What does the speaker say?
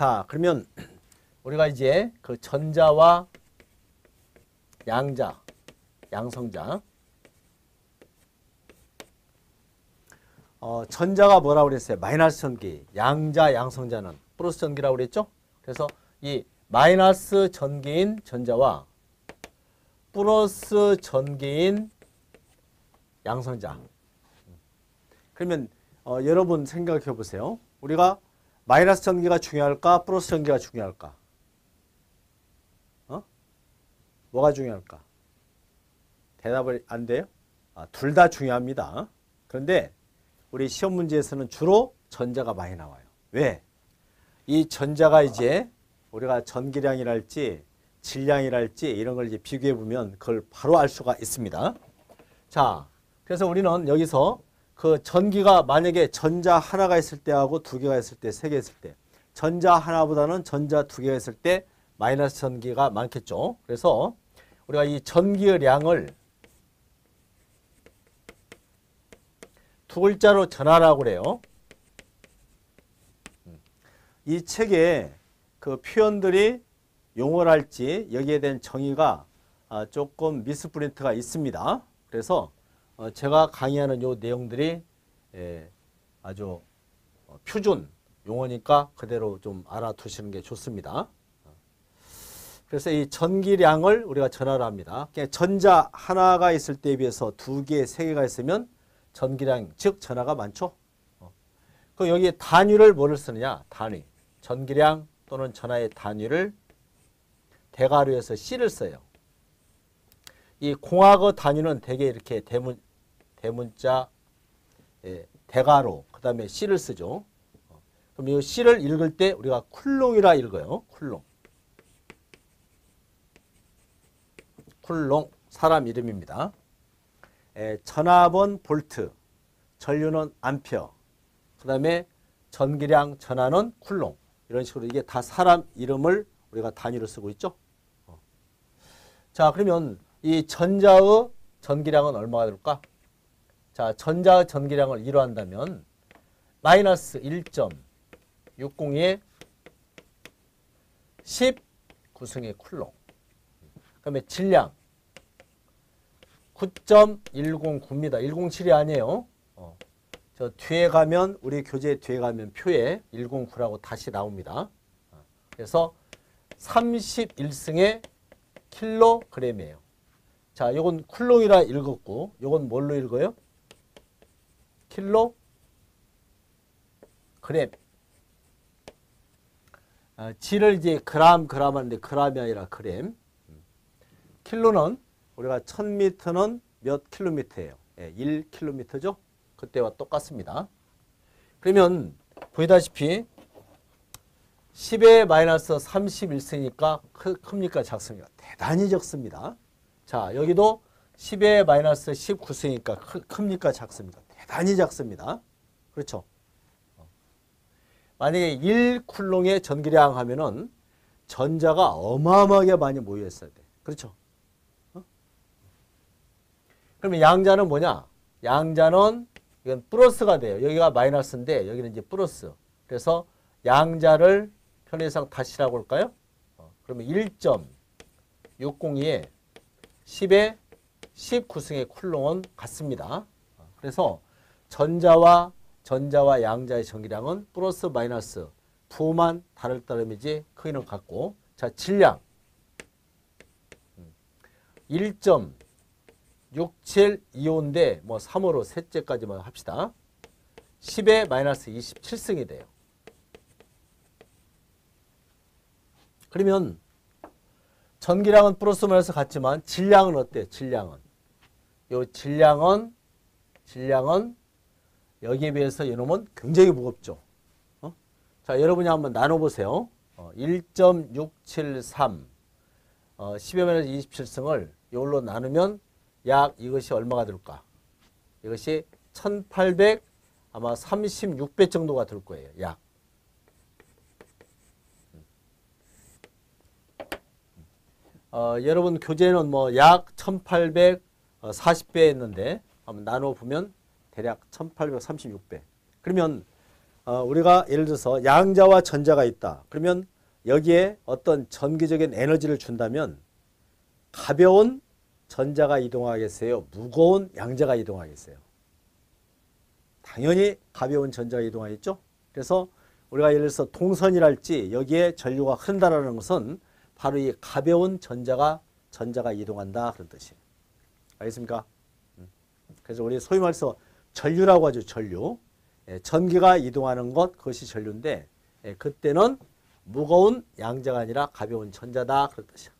자, 그러면 우리가 이제 그 전자와 양자, 양성자. 전자가 뭐라고 그랬어요? 마이너스 전기. 양자, 양성자는 플러스 전기라고 그랬죠? 그래서 이 마이너스 전기인 전자와 플러스 전기인 양성자. 그러면 여러분 생각해 보세요. 우리가 마이너스 전기가 중요할까? 플러스 전기가 중요할까? 뭐가 중요할까? 대답을 안 돼요? 둘 다 중요합니다. 그런데 우리 시험 문제에서는 주로 전자가 많이 나와요. 왜? 이 전자가 이제 우리가 전기량이랄지 질량이랄지 이런 걸 이제 비교해 보면 그걸 바로 알 수가 있습니다. 자, 그래서 우리는 여기서 그 전기가 만약에 전자 하나가 있을 때하고 두 개가 있을 때, 세 개 있을 때, 전자 하나보다는 전자 두 개가 있을 때 마이너스 전기가 많겠죠. 그래서 우리가 이 전기의 양을 두 글자로 전하라고 그래요. 이 책에 그 표현들이 용어랄지 여기에 대한 정의가 조금 미스프린트가 있습니다. 그래서 제가 강의하는 요 내용들이 아주 표준 용어니까 그대로 좀 알아두시는 게 좋습니다. 그래서 이 전기량을 우리가 전하라 합니다. 전자 하나가 있을 때에 비해서 두 개, 세 개가 있으면 전기량, 즉 전하가 많죠. 그럼 여기 단위를 뭐를 쓰느냐? 단위. 전기량 또는 전하의 단위를 대괄호에서 C를 써요. 이 공학의 단위는 대개 이렇게 대문자 대괄호, 그 다음에 C를 쓰죠. 그럼 이 C를 읽을 때 우리가 쿨롱이라 읽어요. 쿨롱. 쿨롱, 사람 이름입니다. 전압은 볼트, 전류는 암페어, 그 다음에 전기량, 전하는 쿨롱. 이런 식으로 이게 다 사람 이름을 우리가 단위로 쓰고 있죠. 자, 그러면 이 전자의 전기량은 얼마가 될까? 자, 전자의 전기량을 2로 한다면 마이너스 1.602의 19승의 쿨롱. 그다음에 질량. 9.109입니다. 107이 아니에요. 저 뒤에 가면 우리 교재 뒤에 가면 표에 109라고 다시 나옵니다. 그래서 31승의 킬로그램이에요. 자, 요건 쿨롱이라 읽었고 요건 뭘로 읽어요? 킬로그램. G를 이제 그램 하는데 그램이 아니라 그램. 킬로는 우리가 1000m는 몇 킬로미터예요? 1킬로미터죠. 그때와 똑같습니다. 그러면 보이다시피 10의 마이너스 31승이니까 큽니까? 작습니까? 대단히 적습니다. 자, 여기도 10의 마이너스 19승이니까 큽니까? 작습니까? 대단히 작습니다. 그렇죠? 만약에 1쿨롱의 전기량 하면은 전자가 어마어마하게 많이 모여있어야 돼. 그렇죠? 그러면 양자는 뭐냐? 양자는 이건 플러스가 돼요. 여기가 마이너스인데 여기는 이제 플러스. 그래서 양자를 편의상 다시라고 할까요? 그러면 1.602에 10의 19승의 쿨롱은 같습니다. 그래서 전자와 양자의 전기량은 플러스 마이너스 부호만 다를 따름이지 크기는 같고. 자, 질량 1.6725인데 뭐 3으로 셋째까지만 합시다. 10의 마이너스 27승이 돼요. 그러면 전기량은 플러스 마이너스 같지만 질량은 어때요? 질량은. 요 질량은 여기에 비해서 이놈은 굉장히 무겁죠. 자, 여러분이 한번 나눠보세요. 1.673 10의 마이너스 27승을 이걸로 나누면 약 이것이 얼마가 될까? 이것이 1800 아마 36배 정도가 될 거예요. 약. 여러분 교재는 뭐 약 1840배 했는데 한번 나눠보면 대략 1836배. 그러면 우리가 예를 들어서 양자와 전자가 있다. 그러면 여기에 어떤 전기적인 에너지를 준다면 가벼운 전자가 이동하겠어요? 무거운 양자가 이동하겠어요? 당연히 가벼운 전자가 이동하겠죠. 그래서 우리가 예를 들어서 동선이랄지 여기에 전류가 흐른다는 것은 바로 이 가벼운 전자가 이동한다 그런 뜻이에요. 알겠습니까? 그래서 우리 소위 말해서 전류라고 하죠. 전류. 전기가 이동하는 것, 그것이 전류인데 그때는 무거운 양자가 아니라 가벼운 전자다 그런 뜻이에요.